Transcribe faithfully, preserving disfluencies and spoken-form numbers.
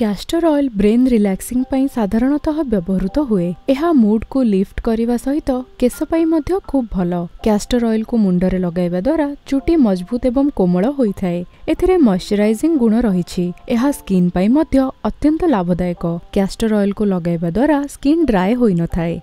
Castor oil brain relaxing पई साधारणतः व्यवहृत हुए। यह मूड को लिफ्ट करने सहित केश पई मध्य खूब भल। कैस्टर ऑयल को मुंडरे लगाइबा द्वारा चुटी मजबूत एवं कोमल होइथाए। एथिरे मॉइस्चराइजिंग गुण रहिछि। यह स्किन पई मध्य अत्यंत लाभदायक। कैस्टर ऑयल को लगाइबा द्वारा स्किन ड्राई होइनथाए।